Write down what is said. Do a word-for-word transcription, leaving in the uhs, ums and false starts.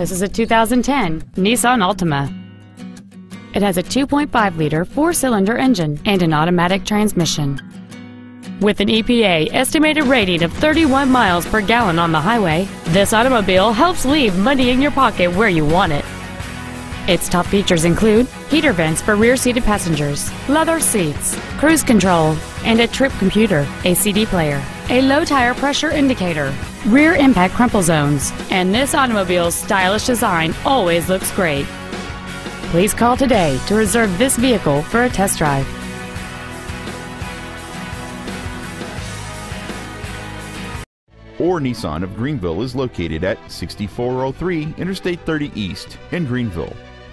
This is a two thousand ten Nissan Altima. It has a two point five liter four-cylinder engine and an automatic transmission. With an E P A estimated rating of thirty-one miles per gallon on the highway, this automobile helps leave money in your pocket where you want it. Its top features include heater vents for rear-seated passengers, leather seats, cruise control, and a trip computer, a C D player, a low tire pressure indicator, rear impact crumple zones, and this automobile's stylish design always looks great. Please call today to reserve this vehicle for a test drive. Orr Nissan of Greenville is located at sixty-four oh three Interstate thirty East in Greenville.